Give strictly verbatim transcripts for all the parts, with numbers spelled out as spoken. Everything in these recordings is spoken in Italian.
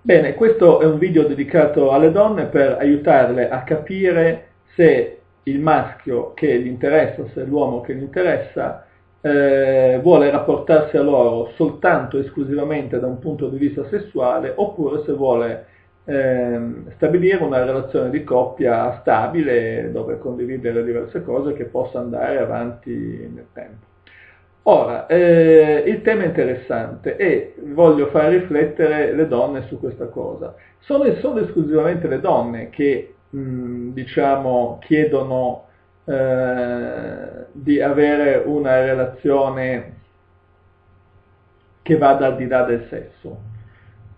Bene, questo è un video dedicato alle donne per aiutarle a capire se il maschio che gli interessa, se l'uomo che gli interessa, eh, vuole rapportarsi a loro soltanto esclusivamente da un punto di vista sessuale, oppure se vuole eh, stabilire una relazione di coppia stabile dove condividere diverse cose che possa andare avanti nel tempo. Ora, eh, il tema è interessante e voglio far riflettere le donne su questa cosa. Sono solo esclusivamente le donne che, mh, diciamo, chiedono eh, di avere una relazione che vada al di là del sesso.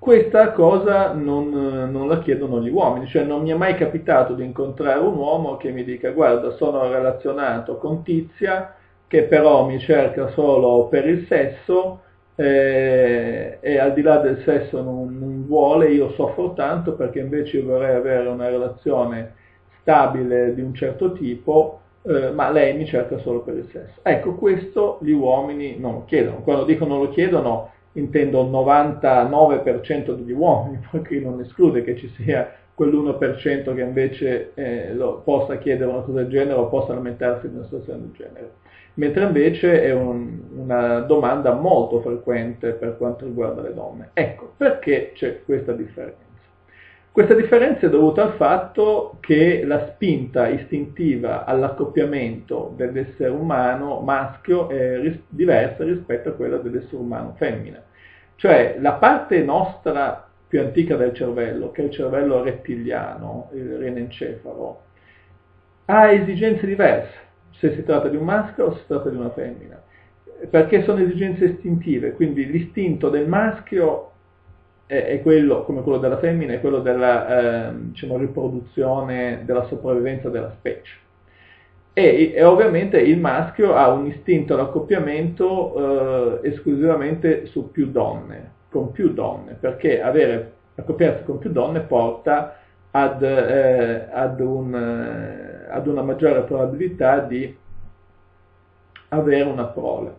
Questa cosa non, non la chiedono gli uomini, cioè non mi è mai capitato di incontrare un uomo che mi dica: guarda, sono relazionato con Tizia, che però mi cerca solo per il sesso eh, e al di là del sesso non, non vuole, io soffro tanto perché invece vorrei avere una relazione stabile di un certo tipo, eh, ma lei mi cerca solo per il sesso. Ecco, questo gli uomini non lo chiedono. Quando dico non lo chiedono intendo il novantanove per cento degli uomini, perché non esclude che ci sia quell'uno per cento che invece eh, lo, possa chiedere una cosa del genere o possa lamentarsi di una situazione del genere. Mentre invece è un, una domanda molto frequente per quanto riguarda le donne. Ecco, perché c'è questa differenza? Questa differenza è dovuta al fatto che la spinta istintiva all'accoppiamento dell'essere umano maschio è ris- diversa rispetto a quella dell'essere umano femmina. Cioè, la parte nostra più antica del cervello, che è il cervello rettiliano, il rienencefalo, ha esigenze diverse, se si tratta di un maschio o se si tratta di una femmina, perché sono esigenze istintive, quindi l'istinto del maschio è, è quello, come quello della femmina, è quello della eh, diciamo, riproduzione, della sopravvivenza della specie. E, e ovviamente il maschio ha un istinto all'accoppiamento eh, esclusivamente su più donne, con più donne, perché avere, accoppiarsi con più donne porta ad, eh, ad un... ad una maggiore probabilità di avere una prole.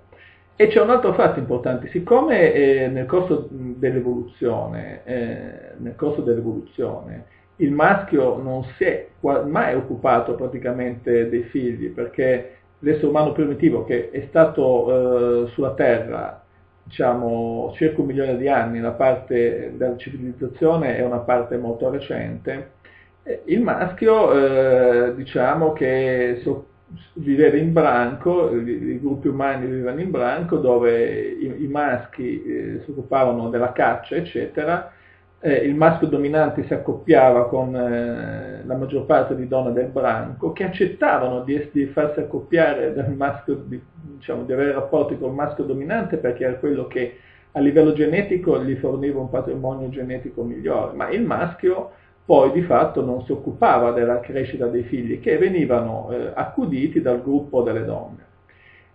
E c'è un altro fatto importante: siccome eh, nel corso dell'evoluzione eh, nel corso dell'evoluzione il maschio non si è mai occupato praticamente dei figli, perché l'essere umano primitivo, che è stato eh, sulla Terra, diciamo, circa un milione di anni, la parte della civilizzazione è una parte molto recente. Il maschio, eh, diciamo che so, viveva in branco, i, i gruppi umani vivevano in branco, dove i, i maschi eh, si occupavano della caccia, eccetera. Eh, il maschio dominante si accoppiava con eh, la maggior parte di donne del branco, che accettavano di, di farsi accoppiare dal maschio, di, diciamo, di avere rapporti col maschio dominante, perché era quello che a livello genetico gli forniva un patrimonio genetico migliore. Ma il maschio poi di fatto non si occupava della crescita dei figli, che venivano eh, accuditi dal gruppo delle donne.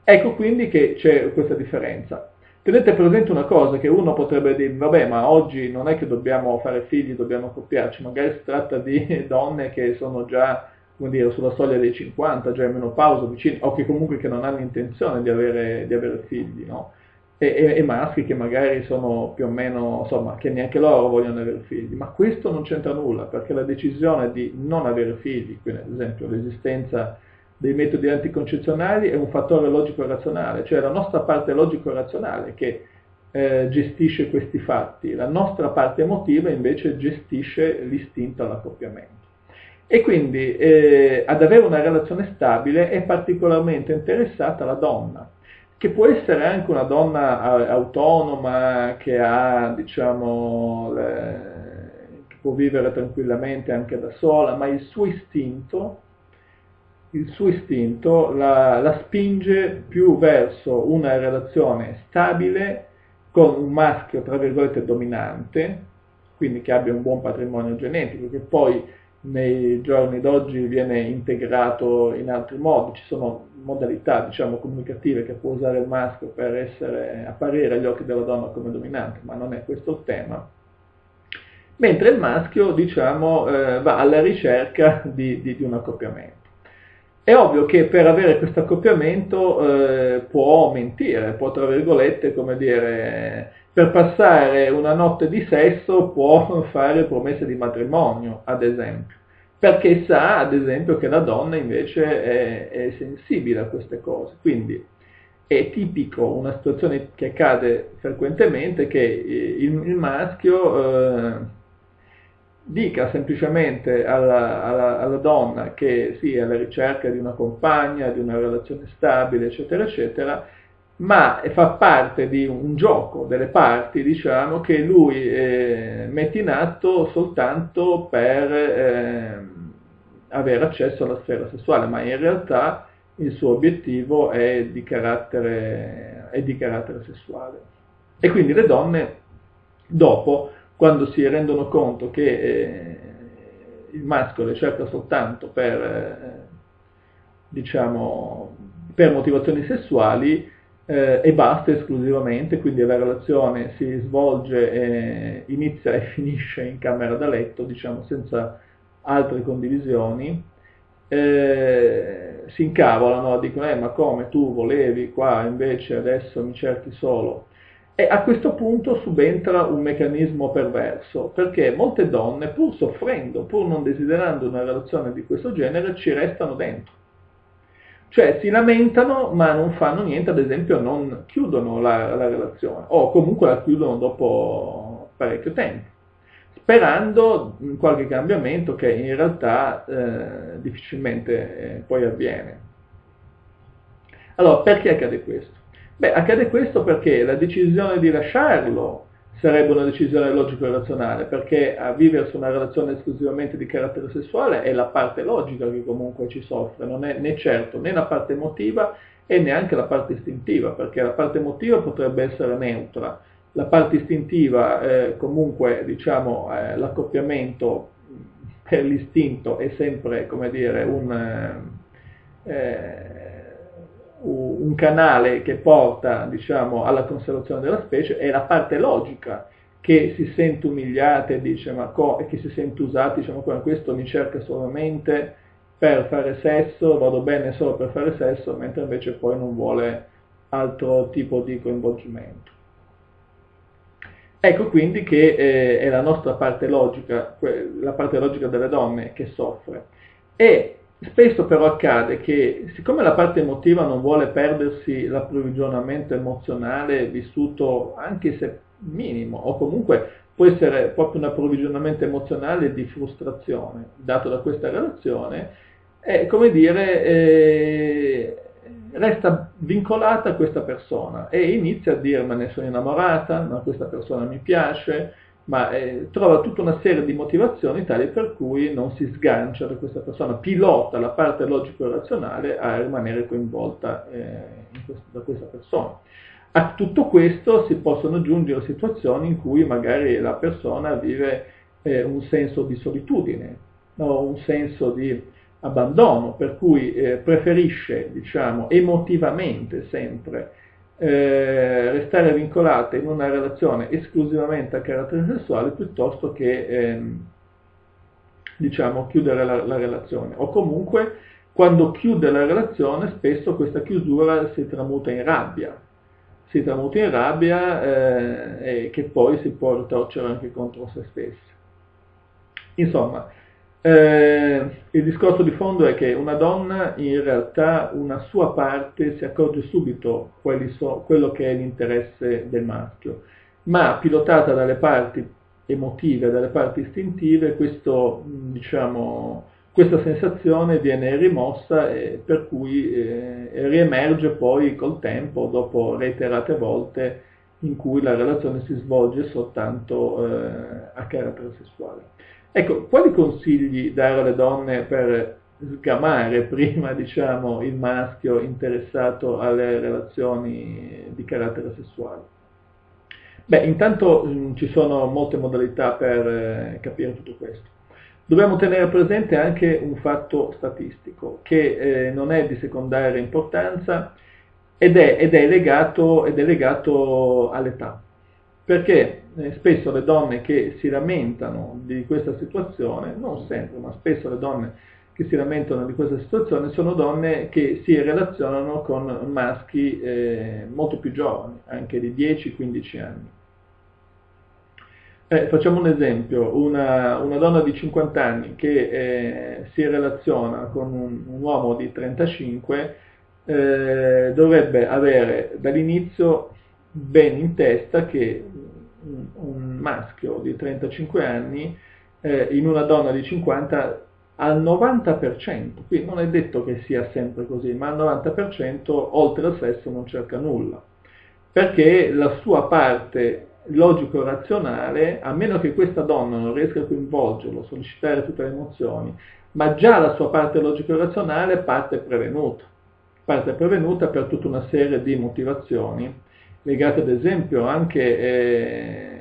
Ecco quindi che c'è questa differenza. Tenete presente una cosa, che uno potrebbe dire: vabbè, ma oggi non è che dobbiamo fare figli, dobbiamo accoppiarci, magari si tratta di donne che sono già, come dire, sulla soglia dei cinquanta, già in menopausa, vicini, o che comunque che non hanno intenzione di avere, di avere figli, no? E, e, e maschi che magari sono più o meno, insomma, che neanche loro vogliono avere figli, ma questo non c'entra nulla, perché la decisione di non avere figli, quindi ad esempio l'esistenza dei metodi anticoncezionali, è un fattore logico-razionale, cioè la nostra parte logico-razionale che eh, gestisce questi fatti, la nostra parte emotiva invece gestisce l'istinto all'accoppiamento. E quindi eh, ad avere una relazione stabile è particolarmente interessata la donna, che può essere anche una donna autonoma, che ha, diciamo, le... che può vivere tranquillamente anche da sola, ma il suo istinto, il suo istinto la, la spinge più verso una relazione stabile con un maschio, tra virgolette, dominante, quindi che abbia un buon patrimonio genetico, che poi nei giorni d'oggi viene integrato in altri modi. Ci sono modalità, diciamo, comunicative che può usare il maschio per essere, apparire agli occhi della donna come dominante, ma non è questo il tema. Mentre il maschio, diciamo, eh, va alla ricerca di, di, di un accoppiamento. È ovvio che per avere questo accoppiamento eh, può mentire, può, tra virgolette, come dire, per passare una notte di sesso può fare promesse di matrimonio, ad esempio, perché sa, ad esempio, che la donna invece è, è sensibile a queste cose. Quindi è tipico una situazione che accade frequentemente che il, il maschio... Eh, dica semplicemente alla, alla, alla donna che sì, è alla ricerca di una compagna, di una relazione stabile, eccetera, eccetera, ma fa parte di un gioco, delle parti, diciamo, che lui eh, mette in atto soltanto per eh, avere accesso alla sfera sessuale, ma in realtà il suo obiettivo è di carattere, è di carattere sessuale. E quindi le donne, dopo, quando si rendono conto che eh, il maschio le cerca soltanto per, eh, diciamo, per motivazioni sessuali eh, e basta esclusivamente, quindi la relazione si svolge, eh, inizia e finisce in camera da letto, diciamo, senza altre condivisioni, eh, si incavolano, dicono, eh, ma come tu volevi qua, invece adesso mi cerchi solo. E a questo punto subentra un meccanismo perverso, perché molte donne, pur soffrendo, pur non desiderando una relazione di questo genere, ci restano dentro. Cioè si lamentano ma non fanno niente, ad esempio non chiudono la, la relazione, o comunque la chiudono dopo parecchio tempo, sperando in qualche cambiamento che in realtà eh, difficilmente eh, poi avviene. Allora, perché accade questo? Beh, accade questo perché la decisione di lasciarlo sarebbe una decisione logica e razionale, perché a viversi una relazione esclusivamente di carattere sessuale è la parte logica che comunque ci soffre, non è né certo né la parte emotiva e neanche la parte istintiva, perché la parte emotiva potrebbe essere neutra, la parte istintiva eh, comunque, diciamo, eh, l'accoppiamento per l'istinto è sempre, come dire, un... Eh, un canale che porta, diciamo, alla conservazione della specie, è la parte logica che si sente umiliata e dice, ma co che si sente usata, diciamo, come questo mi cerca solamente per fare sesso, vado bene solo per fare sesso, mentre invece poi non vuole altro tipo di coinvolgimento. Ecco quindi che eh, è la nostra parte logica, la parte logica delle donne che soffre. E spesso però accade che, siccome la parte emotiva non vuole perdersi l'approvvigionamento emozionale vissuto anche se minimo, o comunque può essere proprio un approvvigionamento emozionale di frustrazione dato da questa relazione, è, come dire, eh, resta vincolata a questa persona e inizia a dire, ma ne sono innamorata, ma questa persona mi piace, ma eh, trova tutta una serie di motivazioni tali per cui non si sgancia da questa persona, pilota la parte logico-razionale a rimanere coinvolta eh, in questo, da questa persona. A tutto questo si possono aggiungere situazioni in cui magari la persona vive eh, un senso di solitudine, no? Un senso di abbandono, per cui eh, preferisce, diciamo, emotivamente sempre Eh, restare vincolate in una relazione esclusivamente a carattere sessuale piuttosto che ehm, diciamo chiudere la, la relazione, o comunque quando chiude la relazione spesso questa chiusura si tramuta in rabbia si tramuta in rabbia eh, e che poi si può ritorcere anche contro se stessi. Insomma, Eh, il discorso di fondo è che una donna in realtà una sua parte si accorge subito so, quello che è l'interesse del maschio, ma pilotata dalle parti emotive, dalle parti istintive, questo, diciamo, questa sensazione viene rimossa e per cui eh, riemerge poi col tempo, dopo reiterate volte in cui la relazione si svolge soltanto eh, a carattere sessuale. Ecco, quali consigli dare alle donne per sgamare prima, diciamo, il maschio interessato alle relazioni di carattere sessuale? Beh, intanto mh, ci sono molte modalità per eh, capire tutto questo. Dobbiamo tenere presente anche un fatto statistico, che eh, non è di secondaria importanza ed è, ed è legato, ed è legato all'età. Perché eh, spesso le donne che si lamentano di questa situazione, non sempre, ma spesso le donne che si lamentano di questa situazione sono donne che si relazionano con maschi eh, molto più giovani, anche di dieci quindici anni. Eh, facciamo un esempio, una, una donna di cinquanta anni che eh, si relaziona con un, un uomo di trentacinque eh, dovrebbe avere dall'inizio ben in testa che un, un maschio di trentacinque anni eh, in una donna di cinquanta al novanta per cento, qui non è detto che sia sempre così, ma al novanta per cento oltre al sesso non cerca nulla, perché la sua parte logico-razionale, a meno che questa donna non riesca a coinvolgerlo, sollecitare tutte le emozioni, ma già la sua parte logico-razionale parte prevenuta, parte prevenuta per tutta una serie di motivazioni, legate ad esempio anche eh,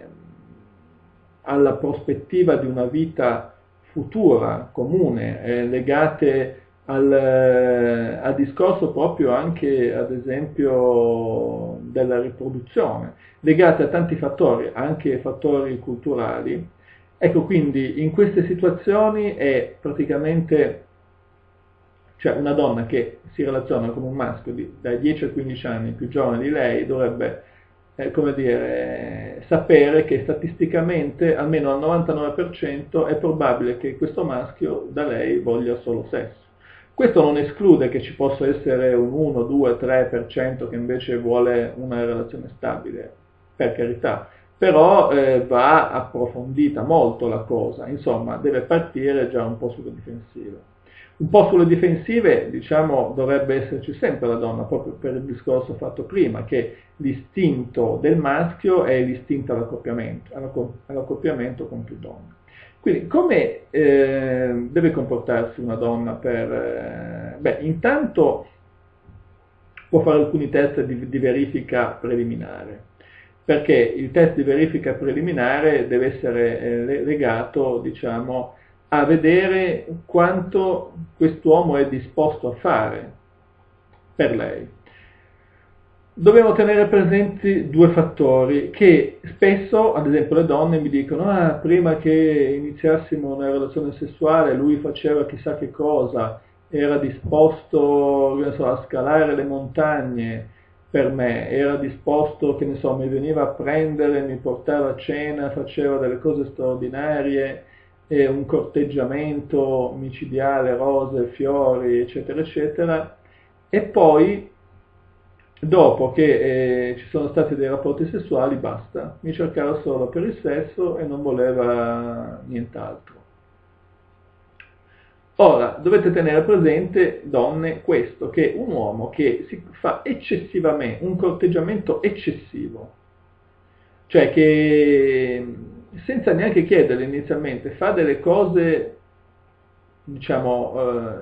alla prospettiva di una vita futura, comune, eh, legate al, eh, al discorso proprio anche ad esempio della riproduzione, legate a tanti fattori, anche fattori culturali. Ecco, quindi in queste situazioni è praticamente, cioè una donna che si relaziona con un maschio di, dai dieci ai quindici anni più giovane di lei dovrebbe Eh, come dire, sapere che statisticamente almeno al novantanove per cento è probabile che questo maschio da lei voglia solo sesso. Questo non esclude che ci possa essere un uno, due, tre per cento che invece vuole una relazione stabile, per carità, però eh, va approfondita molto la cosa, insomma deve partire già un po' sulle difensive. Un po' sulle difensive, diciamo, dovrebbe esserci sempre la donna, proprio per il discorso fatto prima, che l'istinto del maschio è l'istinto all'accoppiamento, all'accoppiamento con più donne. Quindi, come eh, deve comportarsi una donna per... Eh, beh, intanto può fare alcuni test di, di verifica preliminare, perché il test di verifica preliminare deve essere eh, legato, diciamo, a vedere quanto quest'uomo è disposto a fare per lei. Dobbiamo tenere presenti due fattori che spesso, ad esempio, le donne mi dicono ah, prima che iniziassimo una relazione sessuale lui faceva chissà che cosa, era disposto, che ne so, a scalare le montagne per me, era disposto, che ne so, mi veniva a prendere, mi portava a cena, faceva delle cose straordinarie, e un corteggiamento micidiale, rose, fiori, eccetera, eccetera, e poi dopo che eh, ci sono stati dei rapporti sessuali basta, mi cercava solo per il sesso e non voleva nient'altro. Ora, dovete tenere presente, donne, questo, che un uomo che si fa eccessivamente, un corteggiamento eccessivo, cioè che senza neanche chiedere inizialmente, fa delle cose, diciamo,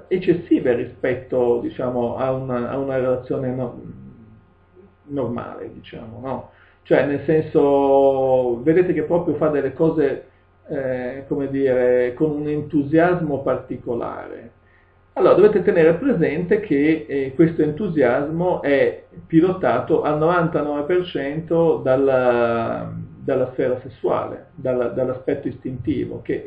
eh, eccessive rispetto, diciamo, a una, a una relazione no, normale, diciamo, no? Cioè, nel senso, vedete che proprio fa delle cose, eh, come dire, con un entusiasmo particolare. Allora, dovete tenere presente che eh, questo entusiasmo è pilotato al novantanove per cento dalla... dalla sfera sessuale, dalla, dall'aspetto istintivo, che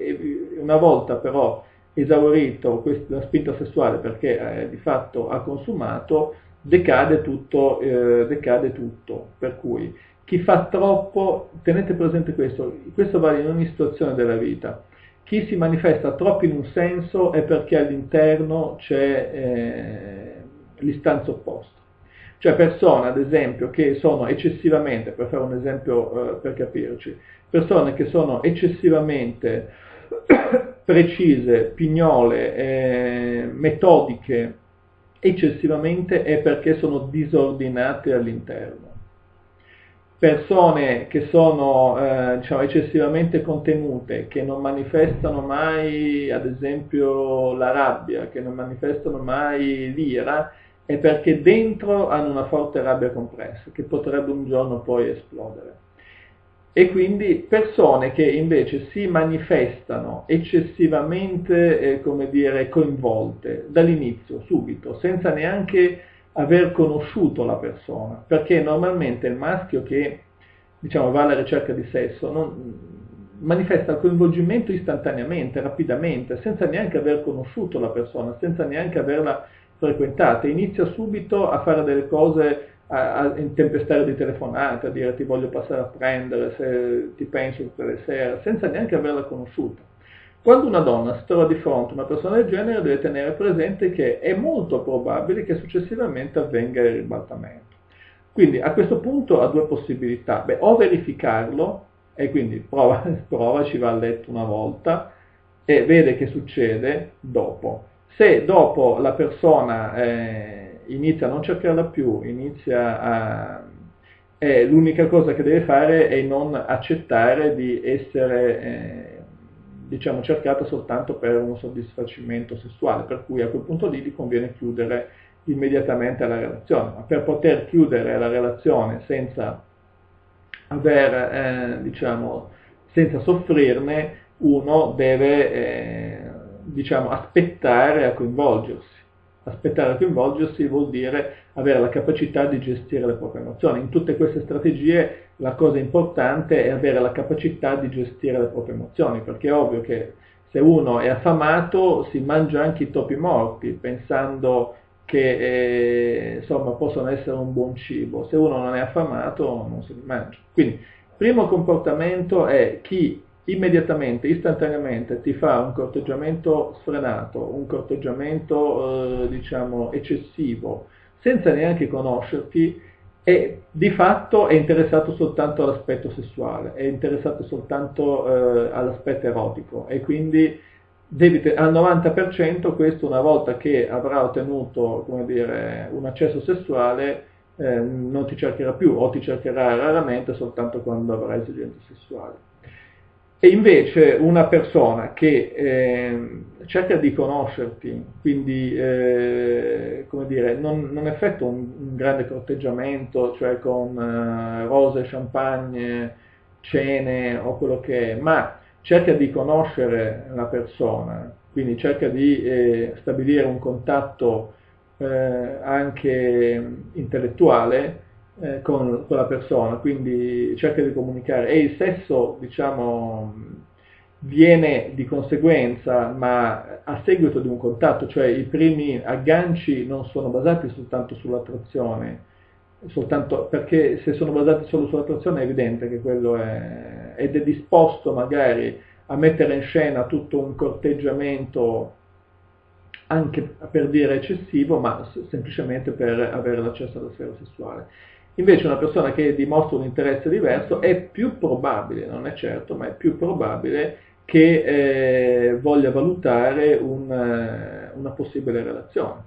una volta però esaurito questa, la spinta sessuale, perché eh, di fatto ha consumato, decade tutto, eh, decade tutto, per cui chi fa troppo, tenete presente questo, questo vale in ogni situazione della vita, chi si manifesta troppo in un senso è perché all'interno c'è eh, l'istanza opposta. Cioè persone, ad esempio, che sono eccessivamente, per fare un esempio eh, per capirci, persone che sono eccessivamente precise, pignole, eh, metodiche, eccessivamente è perché sono disordinate all'interno. Persone che sono eh, diciamo, eccessivamente contenute, che non manifestano mai, ad esempio, la rabbia, che non manifestano mai l'ira, è perché dentro hanno una forte rabbia compressa, che potrebbe un giorno poi esplodere. E quindi persone che invece si manifestano eccessivamente, eh, come dire, coinvolte, dall'inizio, subito, senza neanche aver conosciuto la persona, perché normalmente il maschio che, diciamo, va alla ricerca di sesso, non, manifesta il coinvolgimento istantaneamente, rapidamente, senza neanche aver conosciuto la persona, senza neanche averla frequentata, inizia subito a fare delle cose, a, a tempestare di telefonate, a dire ti voglio passare a prendere, se ti penso tutte le sere, senza neanche averla conosciuta. Quando una donna si trova di fronte a una persona del genere deve tenere presente che è molto probabile che successivamente avvenga il ribaltamento. Quindi a questo punto ha due possibilità, Beh, o verificarlo, e quindi prova, prova, ci va a letto una volta e vede che succede dopo. Se dopo la persona eh, inizia a non cercarla più, inizia a, eh, l'unica cosa che deve fare è non accettare di essere eh, diciamo, cercata soltanto per un soddisfacimento sessuale, per cui a quel punto lì gli conviene chiudere immediatamente la relazione, ma per poter chiudere la relazione senza aver, eh, diciamo, senza soffrirne, uno deve eh, diciamo, aspettare a coinvolgersi. Aspettare a coinvolgersi vuol dire avere la capacità di gestire le proprie emozioni. In tutte queste strategie la cosa importante è avere la capacità di gestire le proprie emozioni, perché è ovvio che se uno è affamato si mangia anche i topi morti, pensando che eh, insomma possono essere un buon cibo. Se uno non è affamato non si mangia. Quindi il primo comportamento è chi immediatamente, istantaneamente ti fa un corteggiamento sfrenato, un corteggiamento eh, diciamo eccessivo, senza neanche conoscerti, e di fatto è interessato soltanto all'aspetto sessuale, è interessato soltanto eh, all'aspetto erotico, e quindi debite, al novanta per cento questo, una volta che avrà ottenuto, come dire, un accesso sessuale, eh, non ti cercherà più, o ti cercherà raramente, soltanto quando avrà esigenze sessuali. E invece una persona che eh, cerca di conoscerti, quindi eh, come dire, non, non effettua un, un grande corteggiamento, cioè con eh, rose, champagne, cene o quello che è, ma cerca di conoscere la persona, quindi cerca di eh, stabilire un contatto eh, anche intellettuale eh, con, con la persona, quindi cerca di comunicare, e il sesso, diciamo, viene di conseguenza, ma a seguito di un contatto, cioè i primi agganci non sono basati soltanto sull'attrazione, soltanto perché se sono basati solo sull'attrazione è evidente che quello è, ed è disposto magari a mettere in scena tutto un corteggiamento anche per dire eccessivo, ma semplicemente per avere l'accesso alla sfera sessuale. Invece una persona che dimostra un interesse diverso è più probabile, non è certo, ma è più probabile che eh, voglia valutare un, una possibile relazione.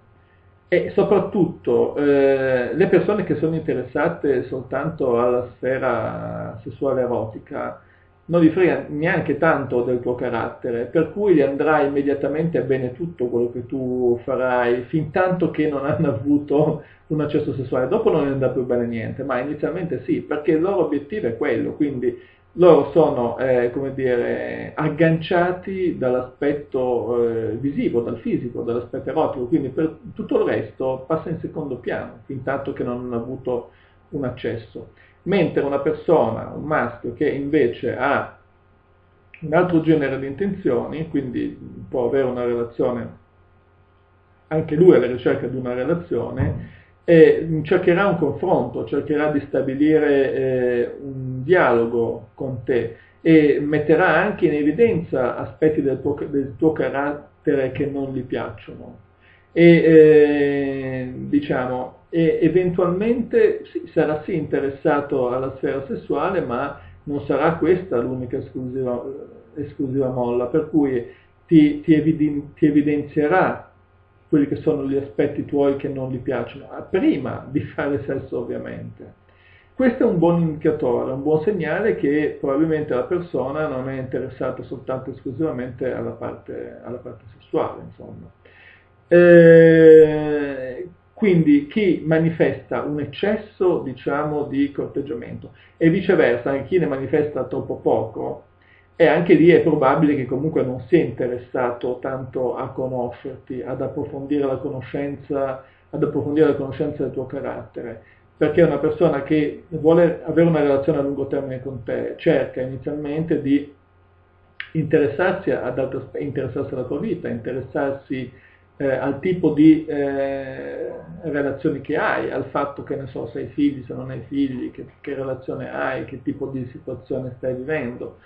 E soprattutto eh, le persone che sono interessate soltanto alla sfera sessuale erotica non gli frega neanche tanto del tuo carattere, per cui gli andrà immediatamente bene tutto quello che tu farai, fin tanto che non hanno avuto un accesso sessuale. Dopo non gli andrà più bene niente, ma inizialmente sì, perché il loro obiettivo è quello, quindi loro sono eh, come dire, agganciati dall'aspetto eh, visivo, dal fisico, dall'aspetto erotico, quindi per tutto il resto passa in secondo piano, fin tanto che non hanno avuto un accesso. Mentre una persona, un maschio, che invece ha un altro genere di intenzioni, quindi può avere una relazione, anche lui alla ricerca di una relazione, e cercherà un confronto, cercherà di stabilire eh, un dialogo con te, e metterà anche in evidenza aspetti del tuo, del tuo carattere che non gli piacciono, e eh, diciamo e eventualmente sì, sarà sì interessato alla sfera sessuale, ma non sarà questa l'unica esclusiva, esclusiva molla, per cui ti, ti, eviden- ti evidenzierà quelli che sono gli aspetti tuoi che non gli piacciono, prima di fare sesso ovviamente. Questo è un buon indicatore, un buon segnale che probabilmente la persona non è interessata soltanto esclusivamente alla parte, alla parte sessuale, insomma. E quindi chi manifesta un eccesso, diciamo, di corteggiamento, e viceversa, anche chi ne manifesta troppo poco, e anche lì è probabile che comunque non sia interessato tanto a conoscerti, ad approfondire la conoscenza, ad approfondire la conoscenza del tuo carattere, perché una persona che vuole avere una relazione a lungo termine con te cerca inizialmente di interessarsi, ad altro, interessarsi alla tua vita, interessarsi eh, al tipo di eh, relazioni che hai, al fatto che, ne so, se hai figli, se non hai figli, che, che relazione hai, che tipo di situazione stai vivendo,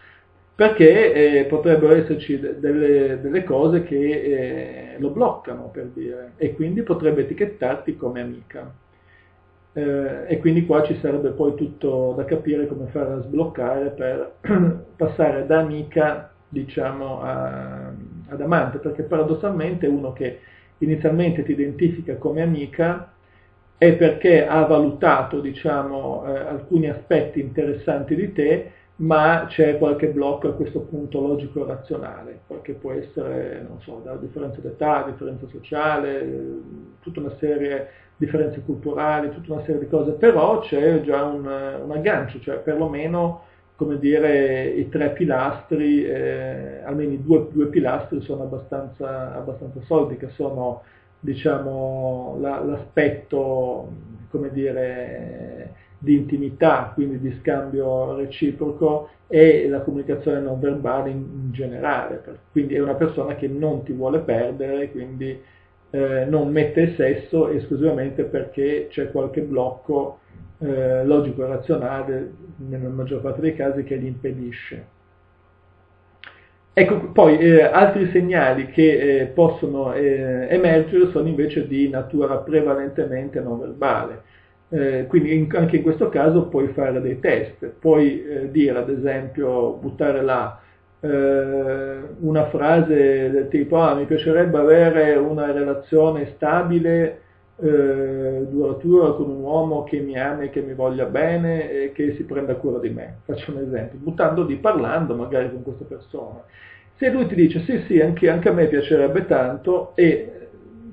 perché eh, potrebbero esserci de- delle, delle cose che eh, lo bloccano, per dire, e quindi potrebbe etichettarti come amica. Eh, e quindi qua ci sarebbe poi tutto da capire come fare a sbloccare per passare da amica, diciamo, a, ad amante, perché paradossalmente uno che inizialmente ti identifica come amica è perché ha valutato, diciamo, eh, alcuni aspetti interessanti di te, ma c'è qualche blocco a questo punto logico-razionale, che può essere, non so, da differenza d'età, differenza sociale, tutta una serie di differenze culturali, tutta una serie di cose, però c'è già un, un aggancio, cioè perlomeno, come dire, i tre pilastri, eh, almeno i due, due pilastri sono abbastanza, abbastanza solidi, che sono, diciamo, la, l'aspetto, come dire, di intimità, quindi di scambio reciproco, e la comunicazione non verbale in, in generale. Quindi è una persona che non ti vuole perdere, quindi eh, non mette il sesso esclusivamente perché c'è qualche blocco eh, logico e razionale, nella maggior parte dei casi, che gli impedisce. Ecco, poi eh, altri segnali che eh, possono eh, emergere sono invece di natura prevalentemente non verbale. Eh, quindi in, anche in questo caso puoi fare dei test, puoi eh, dire, ad esempio, buttare là eh, una frase del tipo: ah, mi piacerebbe avere una relazione stabile, eh, duratura, con un uomo che mi ami, che mi voglia bene e che si prenda cura di me. Faccio un esempio, buttando lì, parlando magari con questa persona. Se lui ti dice sì sì, anche, anche a me piacerebbe tanto, e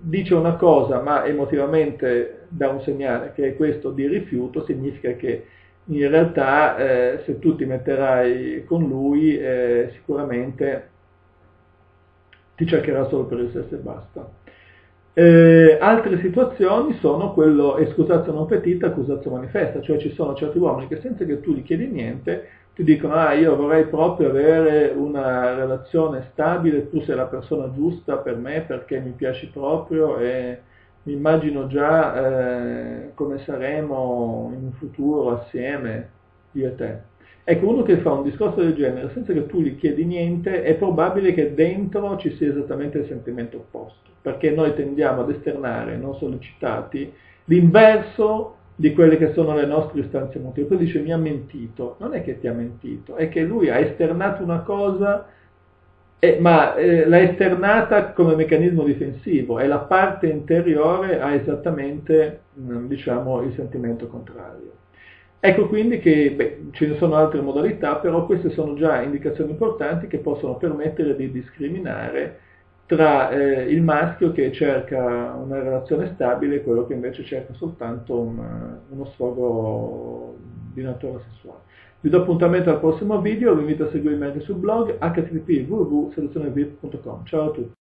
dice una cosa, ma emotivamente dà un segnale che è questo di rifiuto, significa che in realtà eh, se tu ti metterai con lui eh, sicuramente ti cercherà solo per il sesso e basta. Eh, altre situazioni sono quello escusatio non petita, accusatio manifesta, cioè ci sono certi uomini che senza che tu gli chiedi niente ti dicono: ah, io vorrei proprio avere una relazione stabile, tu sei la persona giusta per me perché mi piaci proprio e mi immagino già eh, come saremo in un futuro assieme, io e te. Ecco, uno che fa un discorso del genere senza che tu gli chiedi niente, è probabile che dentro ci sia esattamente il sentimento opposto, perché noi tendiamo ad esternare, non sollecitati, l'inverso di quelle che sono le nostre istanze emotive. Poi dice: mi ha mentito. Non è che ti ha mentito, è che lui ha esternato una cosa, eh, ma eh, l'ha esternata come meccanismo difensivo, e la parte interiore ha esattamente, mh, diciamo, il sentimento contrario. Ecco quindi che, beh, ce ne sono altre modalità, però queste sono già indicazioni importanti che possono permettere di discriminare tra eh, il maschio che cerca una relazione stabile e quello che invece cerca soltanto un, uno sfogo di natura sessuale. Vi do appuntamento al prossimo video, vi invito a seguirmi anche sul blog h t t p punto w w w punto selezione vip punto com. Ciao a tutti!